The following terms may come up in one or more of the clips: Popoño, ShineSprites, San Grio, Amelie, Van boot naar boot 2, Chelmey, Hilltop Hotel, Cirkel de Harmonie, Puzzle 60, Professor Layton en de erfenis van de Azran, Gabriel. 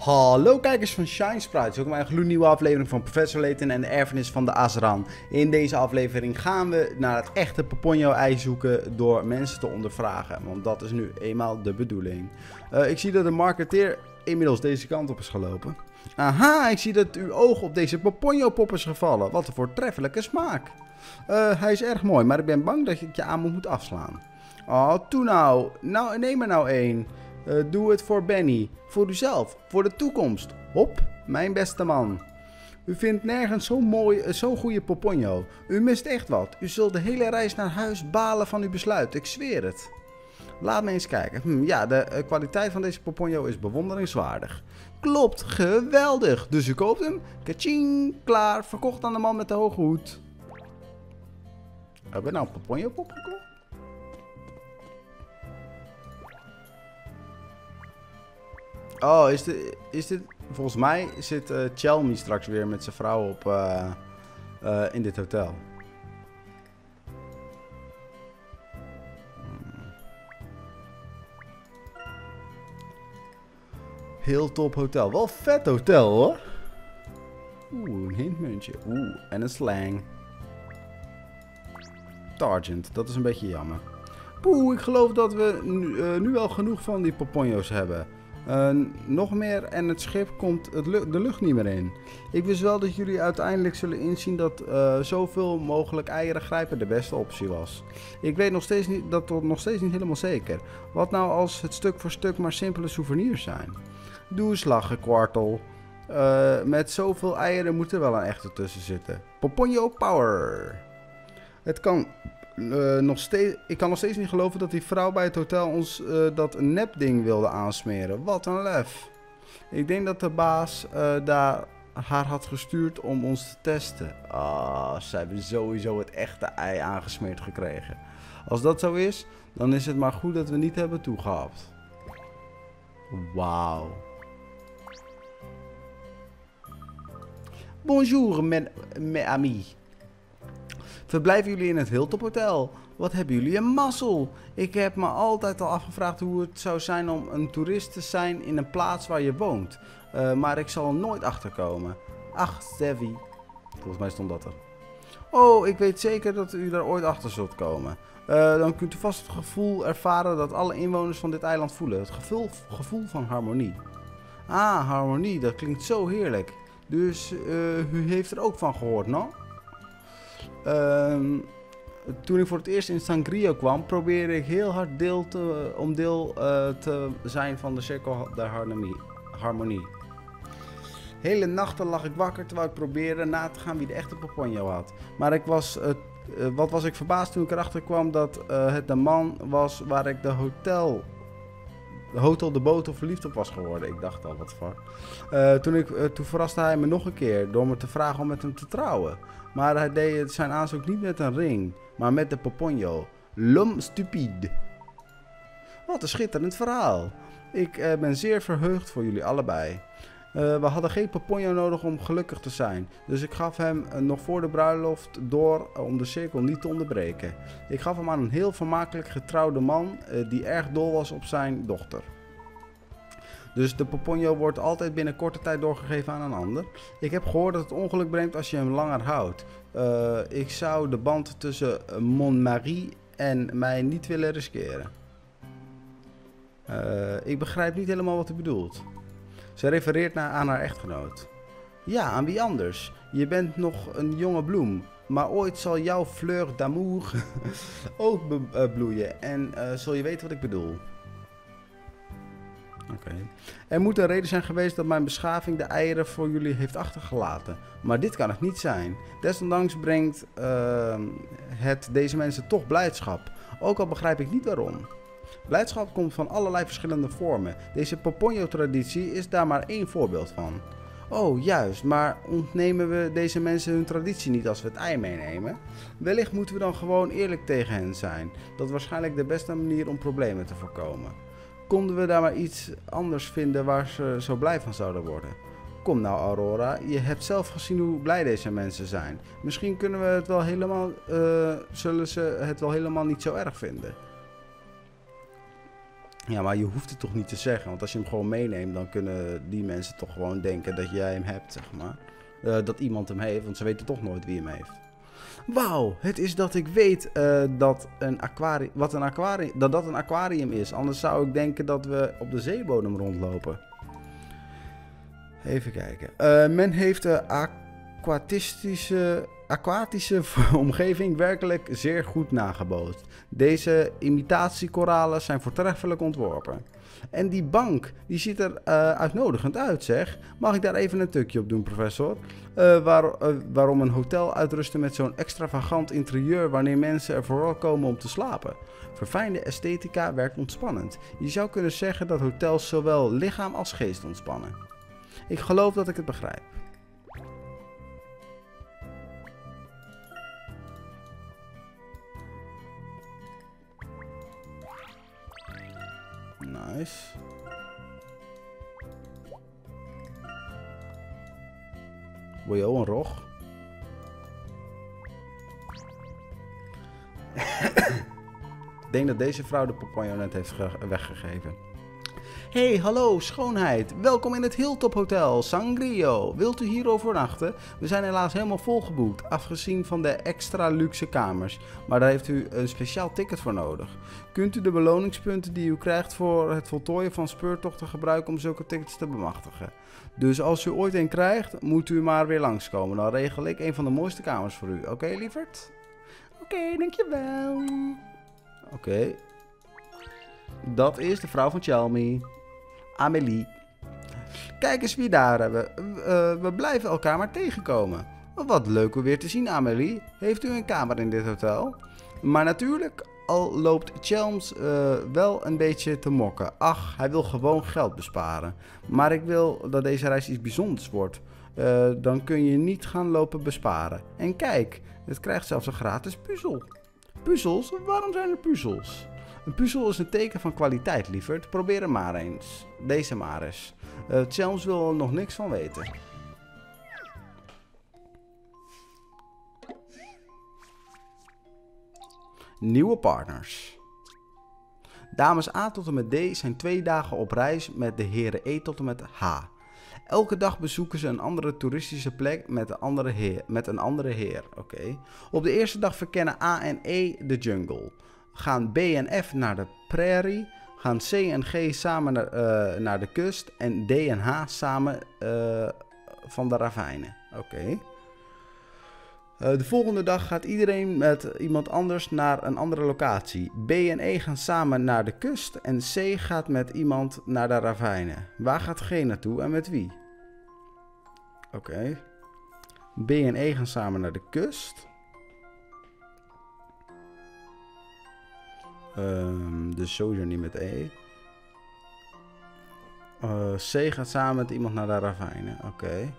Hallo kijkers van ShineSprites, welkom bij een gloednieuwe aflevering van Professor Layton en de erfenis van de Azran. In deze aflevering gaan we naar het echte Popoño-ei zoeken door mensen te ondervragen, want dat is nu eenmaal de bedoeling. Ik zie dat de marketeer inmiddels deze kant op is gelopen. Aha, ik zie dat uw oog op deze Popoño-pop is gevallen. Wat een voortreffelijke smaak. Hij is erg mooi, maar ik ben bang dat ik je aan moet afslaan. Oh, toe nou. Nou, neem er nou één. Doe het voor Benny, voor uzelf, voor de toekomst. Hop, mijn beste man. U vindt nergens zo'n mooie, zo'n goede Popoño. U mist echt wat. U zult de hele reis naar huis balen van uw besluit, ik zweer het. Laat me eens kijken. Ja, de kwaliteit van deze Popoño is bewonderingswaardig. Klopt, geweldig. Dus u koopt hem? Kaching, klaar, verkocht aan de man met de hoge hoed. Hebben we nou een Popoño-pop gekocht? Oh, is dit... Volgens mij zit Chelmey straks weer met zijn vrouw op in dit hotel. Hilltop Hotel. Wel vet hotel, hoor. Oeh, een hintmuntje. Oeh, en een slang. Targent, dat is een beetje jammer. Poeh, ik geloof dat we nu al genoeg van die Popoño's hebben. Nog meer en het schip komt de lucht niet meer in. Ik wist wel dat jullie uiteindelijk zullen inzien dat zoveel mogelijk eieren grijpen de beste optie was. Ik weet nog steeds niet, dat tot nog steeds niet helemaal zeker. Wat nou als het stuk voor stuk maar simpele souvenirs zijn? Doe eens lachen, kwartel. Met zoveel eieren moet er wel een echte tussen zitten. Popoño power! Het kan... ik kan nog steeds niet geloven dat die vrouw bij het hotel ons dat nepding wilde aansmeren. Wat een lef. Ik denk dat de baas haar had gestuurd om ons te testen. Ah, ze hebben sowieso het echte ei aangesmeerd gekregen. Als dat zo is, dan is het maar goed dat we niet hebben toegehapt. Wauw. Bonjour, mes amis. Verblijven jullie in het Hilltop Hotel? Wat hebben jullie een mazzel? Ik heb me altijd al afgevraagd hoe het zou zijn om een toerist te zijn in een plaats waar je woont. Maar ik zal er nooit achterkomen. Ach, Sevi. Volgens mij stond dat er. Oh, ik weet zeker dat u daar ooit achter zult komen. Dan kunt u vast het gevoel ervaren dat alle inwoners van dit eiland voelen. Het gevoel van harmonie. Ah, harmonie, dat klinkt zo heerlijk. Dus u heeft er ook van gehoord, no? Toen ik voor het eerst in San Grio kwam, probeerde ik heel hard deel te zijn van de Cirkel de Harmonie. Hele nachten lag ik wakker terwijl ik probeerde na te gaan wie de echte Popoño had. Maar ik was, wat was ik verbaasd toen ik erachter kwam dat het de man was waar ik de Hotel de Boot verliefd op was geworden. Ik dacht al, wat fuck. Toen verraste hij me nog een keer door me te vragen om met hem te trouwen. Maar hij deed zijn aanzoek niet met een ring, maar met de Popoño. L'homme stupide. Wat een schitterend verhaal. Ik ben zeer verheugd voor jullie allebei. We hadden geen Popoño nodig om gelukkig te zijn. Dus ik gaf hem nog voor de bruiloft door om de cirkel niet te onderbreken. Ik gaf hem aan een heel vermakelijk getrouwde man die erg dol was op zijn dochter. Dus de Popoño wordt altijd binnen korte tijd doorgegeven aan een ander. Ik heb gehoord dat het ongeluk brengt als je hem langer houdt. Ik zou de band tussen mon mari en mij niet willen riskeren. Ik begrijp niet helemaal wat u bedoelt. Ze refereert aan haar echtgenoot. Ja, aan wie anders? Je bent nog een jonge bloem, maar ooit zal jouw fleur d'amour ook bloeien en zul je weten wat ik bedoel. Oké. Er moet een reden zijn geweest dat mijn beschaving de eieren voor jullie heeft achtergelaten. Maar dit kan het niet zijn. Desondanks brengt het deze mensen toch blijdschap. Ook al begrijp ik niet waarom. Blijdschap komt van allerlei verschillende vormen. Deze Popoño-traditie is daar maar één voorbeeld van. Oh, juist, maar ontnemen we deze mensen hun traditie niet als we het ei meenemen? Wellicht moeten we dan gewoon eerlijk tegen hen zijn. Dat is waarschijnlijk de beste manier om problemen te voorkomen. Konden we daar maar iets anders vinden waar ze zo blij van zouden worden? Kom nou, Aurora, je hebt zelf gezien hoe blij deze mensen zijn. Misschien kunnen we het wel helemaal, zullen ze het wel helemaal niet zo erg vinden. Ja, maar je hoeft het toch niet te zeggen. Want als je hem gewoon meeneemt, dan kunnen die mensen toch gewoon denken dat jij hem hebt, zeg maar. Dat iemand hem heeft, want ze weten toch nooit wie hem heeft. Wauw, het is dat ik weet dat een aquarium, dat een aquarium is. Anders zou ik denken dat we op de zeebodem rondlopen. Even kijken. Men heeft de aquatische omgeving werkelijk zeer goed nagebootst. Deze imitatiekoralen zijn voortreffelijk ontworpen. En die bank, die ziet er uitnodigend uit, zeg. Mag ik daar even een tukje op doen, professor? Waarom een hotel uitrusten met zo'n extravagant interieur wanneer mensen er vooral komen om te slapen? Verfijnde esthetica werkt ontspannend. Je zou kunnen zeggen dat hotels zowel lichaam als geest ontspannen. Ik geloof dat ik het begrijp. Nice. Wojo, een rog. Ik denk dat deze vrouw de Popoño net heeft weggegeven. Hey, hallo, schoonheid. Welkom in het Hilltop Hotel, San Grio. Wilt u hier overnachten? We zijn helaas helemaal volgeboekt, afgezien van de extra luxe kamers. Maar daar heeft u een speciaal ticket voor nodig. Kunt u de beloningspunten die u krijgt voor het voltooien van speurtochten gebruiken om zulke tickets te bemachtigen? Dus als u ooit een krijgt, moet u maar weer langskomen. Dan regel ik een van de mooiste kamers voor u. Oké, lieverd? Oké, dankjewel. Oké. Dat is de vrouw van Chelmey. Amelie. Kijk eens wie daar hebben. We blijven elkaar maar tegenkomen. Wat leuk om weer te zien, Amelie. Heeft u een kamer in dit hotel? Maar natuurlijk, al loopt Chelms wel een beetje te mokken. Ach, hij wil gewoon geld besparen. Maar ik wil dat deze reis iets bijzonders wordt. Dan kun je niet gaan lopen besparen. En kijk, het krijgt zelfs een gratis puzzel. Puzzels? Waarom zijn er puzzels? Een puzzel is een teken van kwaliteit, lieverd. Probeer hem maar eens. Deze maar eens. Chelms wil er nog niks van weten. Nieuwe partners. Dames A tot en met D zijn 2 dagen op reis met de heren E tot en met H. Elke dag bezoeken ze een andere toeristische plek met een andere heer. Oké. Op de eerste dag verkennen A en E de jungle. Gaan B en F naar de prairie, gaan C en G samen naar de kust en D en H samen van de ravijnen. Oké. De volgende dag gaat iedereen met iemand anders naar een andere locatie. B en E gaan samen naar de kust en C gaat met iemand naar de ravijnen. Waar gaat G naartoe en met wie? Oké. B en E gaan samen naar de kust. Dus sowieso niet met E. C gaat samen met iemand naar de ravijnen. Oké.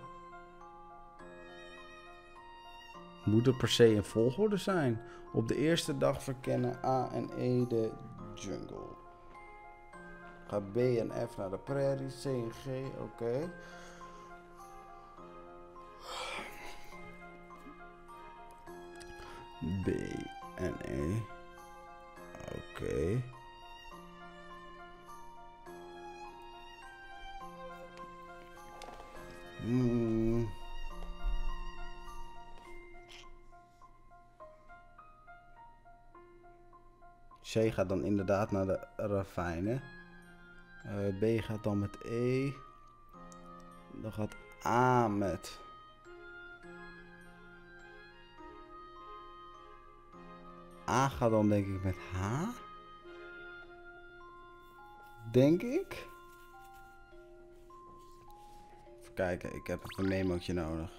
Moet er per se in volgorde zijn? Op de eerste dag verkennen A en E de jungle. Gaat B en F naar de prairie. C en G. Oké. B en E. Oké. C gaat dan inderdaad naar de ravijnen. B gaat dan met E. Dan gaat A met... A gaat dan denk ik met H. Denk ik. Even kijken, ik heb een memootje nodig.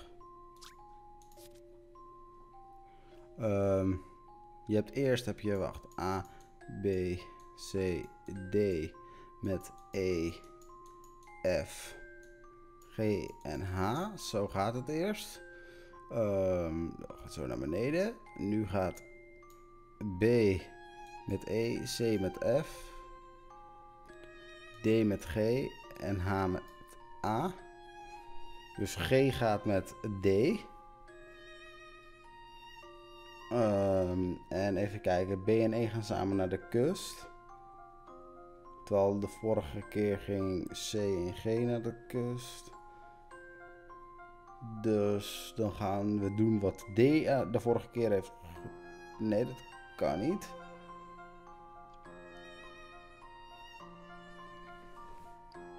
Je hebt eerst, wacht, A, B, C, D met E, F, G en H. Zo gaat het eerst. Dat gaat zo naar beneden. Nu gaat... B met E, C met F, D met G en H met A. Dus G gaat met D. En even kijken, B en E gaan samen naar de kust. al, de vorige keer ging C en G naar de kust. Dus dan gaan we doen wat D de vorige keer heeft. Nee, dat kan niet.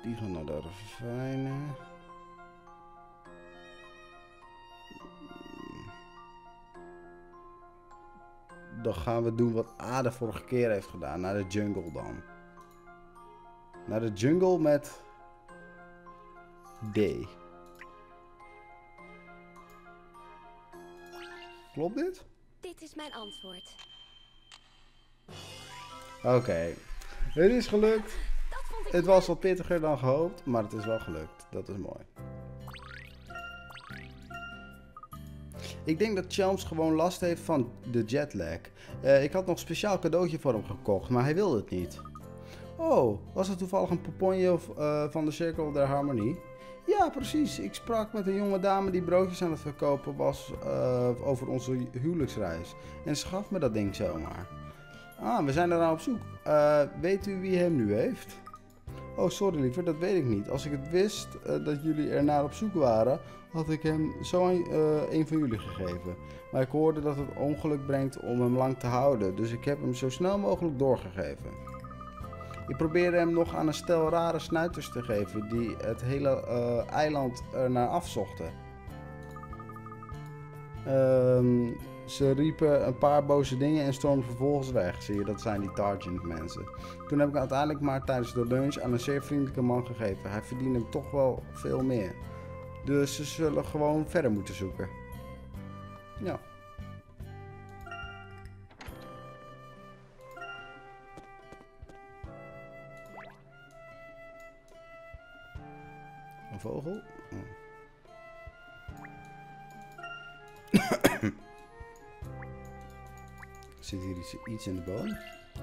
Die gaan naar de ravijnen. Dan gaan we doen wat A de vorige keer heeft gedaan. Naar de jungle dan. Naar de jungle met D. Klopt dit? Dit is mijn antwoord. Oké. Het is gelukt. Het was wat pittiger dan gehoopt, maar het is wel gelukt. Dat is mooi. Ik denk dat Chelms gewoon last heeft van de jetlag. Ik had nog een speciaal cadeautje voor hem gekocht, maar hij wilde het niet. Oh, was het toevallig een Popoño van de Cirkel de Harmonie? Ja, precies. Ik sprak met een jonge dame die broodjes aan het verkopen was over onze huwelijksreis. En ze gaf me dat ding zomaar. Ah, we zijn eraan op zoek. Weet u wie hem nu heeft? Oh, sorry liever, dat weet ik niet. Als ik het wist dat jullie ernaar op zoek waren, had ik hem zo een van jullie gegeven. Maar ik hoorde dat het ongeluk brengt om hem lang te houden, dus ik heb hem zo snel mogelijk doorgegeven. Ik probeerde hem nog aan een stel rare snuiters te geven die het hele eiland ernaar afzochten. Ze riepen een paar boze dingen en stormden vervolgens weg. Zie je, dat zijn die Targent mensen. Toen heb ik uiteindelijk maar tijdens de lunch aan een zeer vriendelijke man gegeven. Hij verdiende hem toch wel veel meer. Dus ze zullen gewoon verder moeten zoeken. Ja. Een vogel? Oh. Zit hier iets in de boom?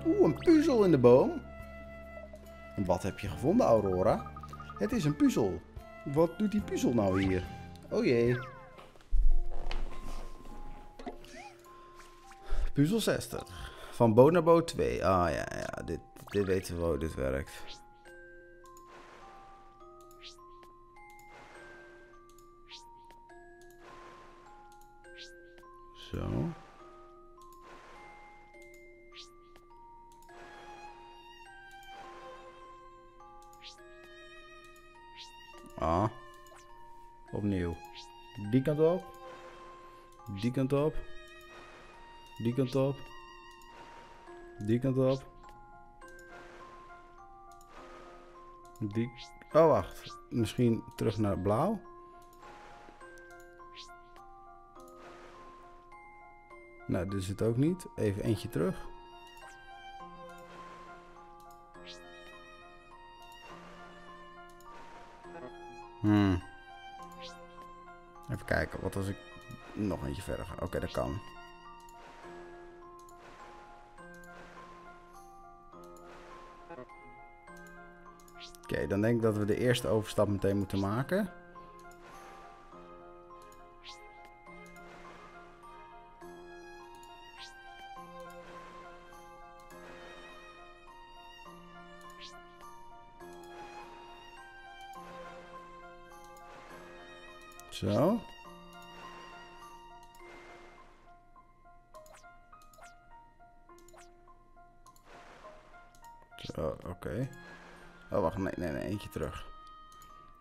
Oeh, een puzzel in de boom. En wat heb je gevonden, Aurora? Het is een puzzel. Wat doet die puzzel nou hier? Oh jee. Puzzel 60. Van boot naar boot 2. Ah ja, ja. Dit weten we hoe dit werkt. Zo. Ah, opnieuw. Die kant op. Die kant op. Die kant op. Die kant op. Die... Oh, wacht. Misschien terug naar blauw? Nou, dit zit ook niet. Even eentje terug. Even kijken, wat als ik nog eentje verder ga? Oké, dat kan. Oké, dan denk ik dat we de eerste overstap meteen moeten maken. Zo. Zo, oké. Oh, wacht. Nee. Eentje terug.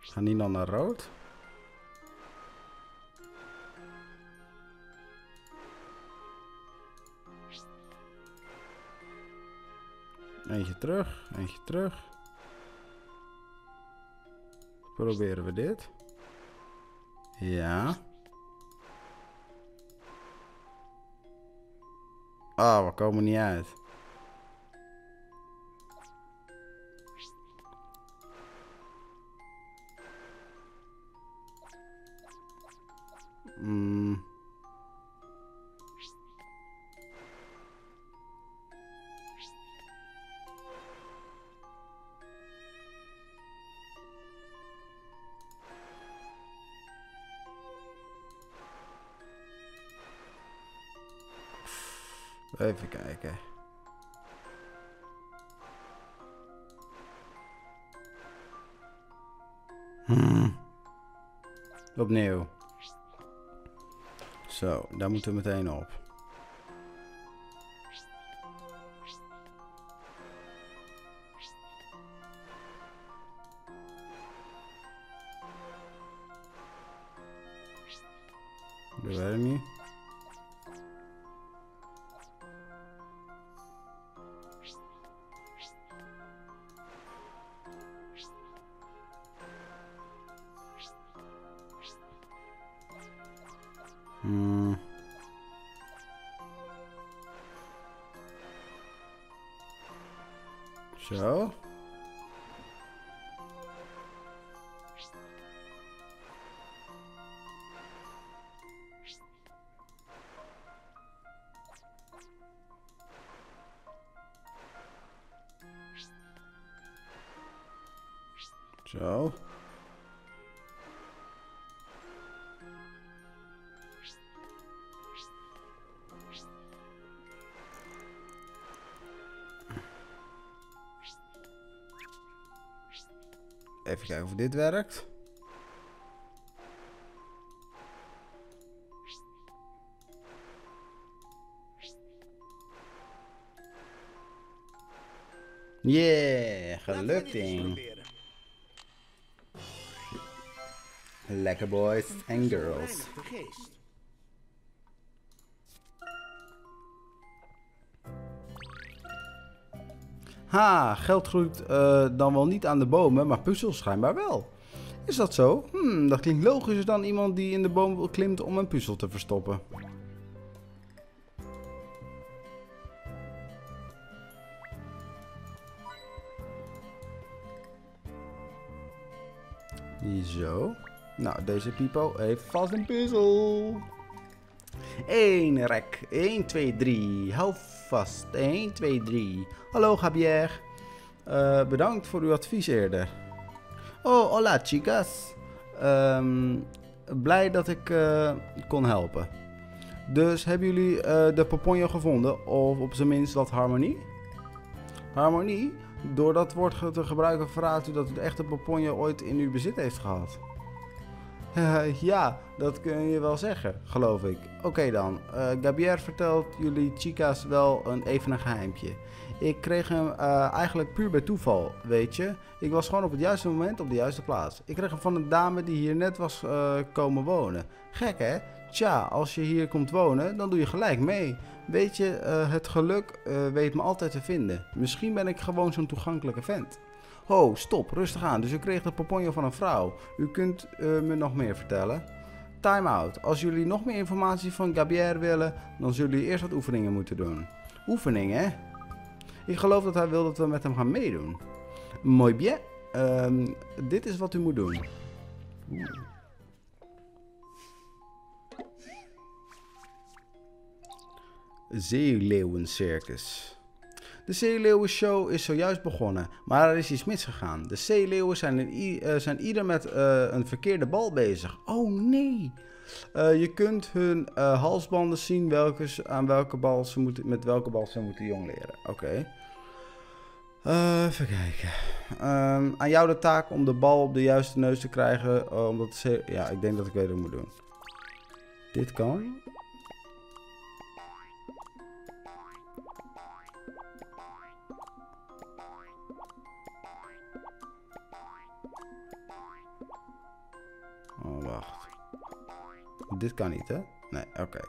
Gaan die dan naar rood? Eentje terug. Eentje terug. Proberen we dit. Ja. Ah, we komen niet uit. Even kijken. Opnieuw. Zo, daar moeten we meteen op. Dat weet ik niet. Zo. Zo. Even kijken of dit werkt. Yeah, gelukt ding. Lekker boys en girls. Ha, geld groeit dan wel niet aan de bomen, maar puzzels schijnbaar wel. Is dat zo? Dat klinkt logischer dan iemand die in de boom klimt om een puzzel te verstoppen. Zo. Nou, deze Pipo heeft vast een puzzel. 1 rek. 1, 2, 3. Hou vast. 1, 2, 3. Hallo Gabriel. Bedankt voor uw advies eerder. Oh, hola chicas. Blij dat ik kon helpen. Dus hebben jullie de Popoño gevonden? Of op zijn minst wat Harmonie? Harmonie? Door dat woord te gebruiken verraadt u dat u de echte Popoño ooit in uw bezit heeft gehad. Ja, dat kun je wel zeggen, geloof ik. Oké dan, Gabriel vertelt jullie chica's wel even een geheimpje. Ik kreeg hem eigenlijk puur bij toeval, weet je. Ik was gewoon op het juiste moment op de juiste plaats. Ik kreeg hem van een dame die hier net was komen wonen. Gek hè? Tja, als je hier komt wonen, dan doe je gelijk mee. Weet je, het geluk weet me altijd te vinden. Misschien ben ik gewoon zo'n toegankelijke vent. Oh, stop, rustig aan. Dus u kreeg de Popoño van een vrouw. U kunt me nog meer vertellen. Time out. Als jullie nog meer informatie van Gabriel willen, dan zullen jullie eerst wat oefeningen moeten doen. Oefeningen? Ik geloof dat hij wil dat we met hem gaan meedoen. Mooi bien. Dit is wat u moet doen. Zeeleeuwencircus. De zeeleeuwenshow is zojuist begonnen, maar er is iets misgegaan. De zeeleeuwen zijn ieder met een verkeerde bal bezig. Oh nee! Je kunt hun halsbanden zien met welke bal ze moeten jongleren. Oké. Even kijken. Aan jou de taak om de bal op de juiste neus te krijgen. Ja, ik denk dat ik weet wat ik moet doen. Dit kan. Oh, wacht. Dit kan niet, hè? Nee, oké.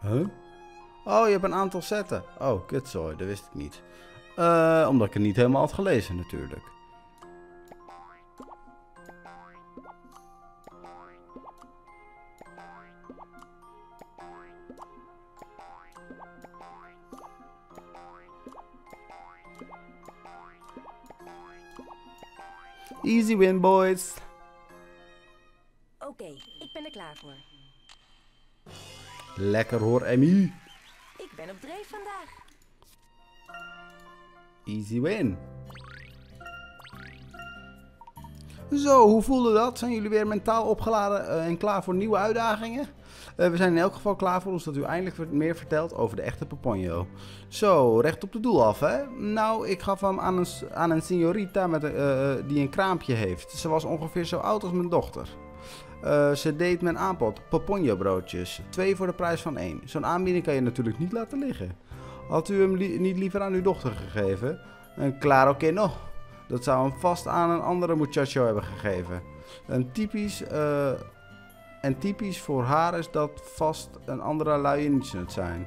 Huh? Oh, je hebt een aantal zetten. Oh, kutzooi, dat wist ik niet. Omdat ik het niet helemaal had gelezen, natuurlijk. Easy win, boys. Oké, ik ben er klaar voor. Lekker hoor, Emmy. Ik ben op dreef vandaag. Easy win. Zo, hoe voelde dat? Zijn jullie weer mentaal opgeladen en klaar voor nieuwe uitdagingen? We zijn in elk geval klaar voor ons dat u eindelijk meer vertelt over de echte Popoño. Zo, recht op de doel af, hè? Nou, ik gaf hem aan een signorita die een kraampje heeft. Ze was ongeveer zo oud als mijn dochter. Ze deed mijn aanbod, Popoño broodjes. 2 voor de prijs van 1. Zo'n aanbieding kan je natuurlijk niet laten liggen. Had u hem niet liever aan uw dochter gegeven? Een claro que no. Dat zou hem vast aan een andere muchacho hebben gegeven. En typisch voor haar is dat vast een andere luie nietsnut zijn.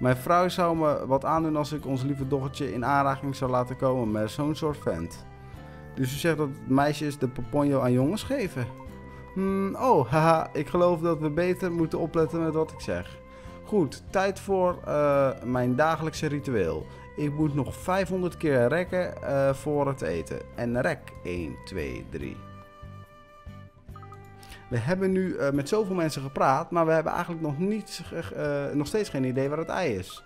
Mijn vrouw zou me wat aandoen als ik ons lieve dochtertje in aanraking zou laten komen met zo'n soort vent. Dus u zegt dat meisjes de Popoño aan jongens geven? Oh, haha, ik geloof dat we beter moeten opletten met wat ik zeg. Goed, tijd voor mijn dagelijkse ritueel. Ik moet nog 500 keer rekken voor het eten. En rek, 1, 2, 3. We hebben nu met zoveel mensen gepraat, maar we hebben eigenlijk nog steeds geen idee waar het ei is.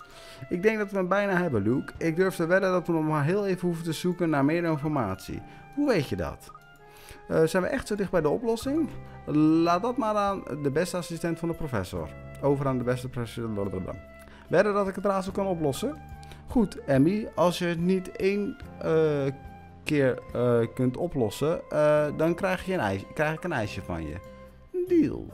Ik denk dat we hem bijna hebben, Luke. Ik durf te wedden dat we nog maar heel even hoeven te zoeken naar meer informatie. Hoe weet je dat? Zijn we echt zo dicht bij de oplossing? Laat dat maar aan de beste assistent van de professor. Over aan de beste professor. Wedden dat ik het raadsel kan oplossen? Goed, Emmy, als je het niet 1 keer kunt oplossen, dan krijg ik een ijsje van je. Deal.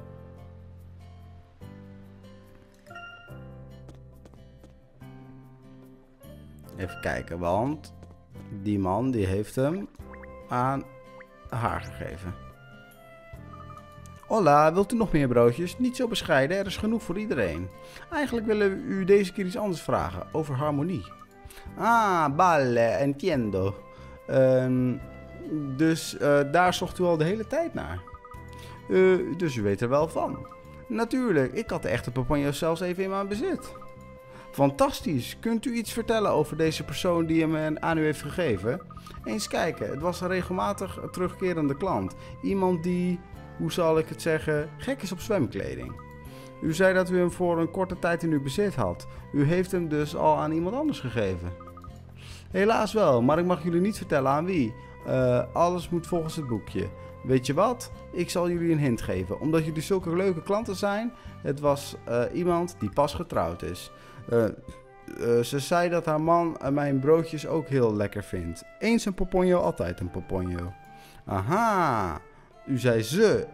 Even kijken, want die man die heeft hem aan haar gegeven. Hola, wilt u nog meer broodjes? Niet zo bescheiden, er is genoeg voor iedereen. Eigenlijk willen we u deze keer iets anders vragen, over harmonie. Ah, vale, entiendo. Daar zocht u al de hele tijd naar. Dus u weet er wel van. Natuurlijk, ik had de echte Popoño zelfs even in mijn bezit. Fantastisch, kunt u iets vertellen over deze persoon die hem aan u heeft gegeven? Eens kijken, het was een regelmatig terugkerende klant. Iemand die... hoe zal ik het zeggen, gek is op zwemkleding. U zei dat u hem voor een korte tijd in uw bezit had. U heeft hem dus al aan iemand anders gegeven. Helaas wel, maar ik mag jullie niet vertellen aan wie. Alles moet volgens het boekje. Weet je wat? Ik zal jullie een hint geven. Omdat jullie zulke leuke klanten zijn, het was iemand die pas getrouwd is. Ze zei dat haar man mijn broodjes ook heel lekker vindt. Eens een Popoño, altijd een Popoño. Aha! U zei ze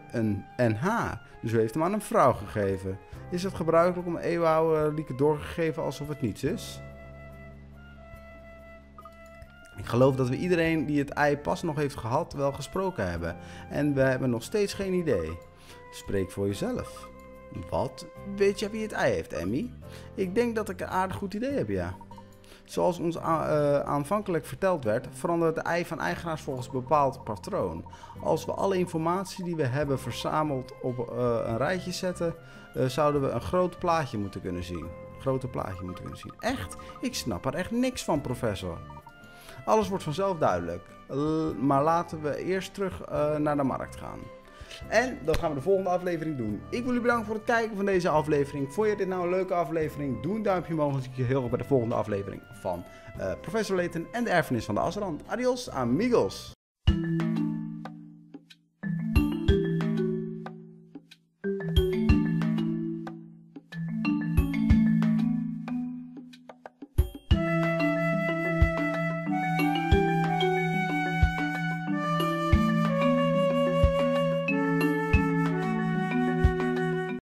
en haar, dus u heeft hem aan een vrouw gegeven. Is het gebruikelijk om eeuwenoude lieken doorgegeven alsof het niets is? Ik geloof dat we iedereen die het ei pas nog heeft gehad wel gesproken hebben. En we hebben nog steeds geen idee. Spreek voor jezelf. Wat? Weet je wie het ei heeft, Emmy? Ik denk dat ik een aardig goed idee heb, ja. Zoals ons aanvankelijk verteld werd, verandert het ei van eigenaars volgens een bepaald patroon. Als we alle informatie die we hebben verzameld op een rijtje zetten, zouden we een groot plaatje moeten kunnen zien. Echt? Ik snap er echt niks van, professor. Alles wordt vanzelf duidelijk. Maar laten we eerst terug naar de markt gaan. En dan gaan we de volgende aflevering doen. Ik wil jullie bedanken voor het kijken van deze aflevering. Vond je dit nou een leuke aflevering? Doe een duimpje omhoog, want ik zie je heel erg bij de volgende aflevering van Professor Layton en de erfenis van de Azran. Adios, amigos!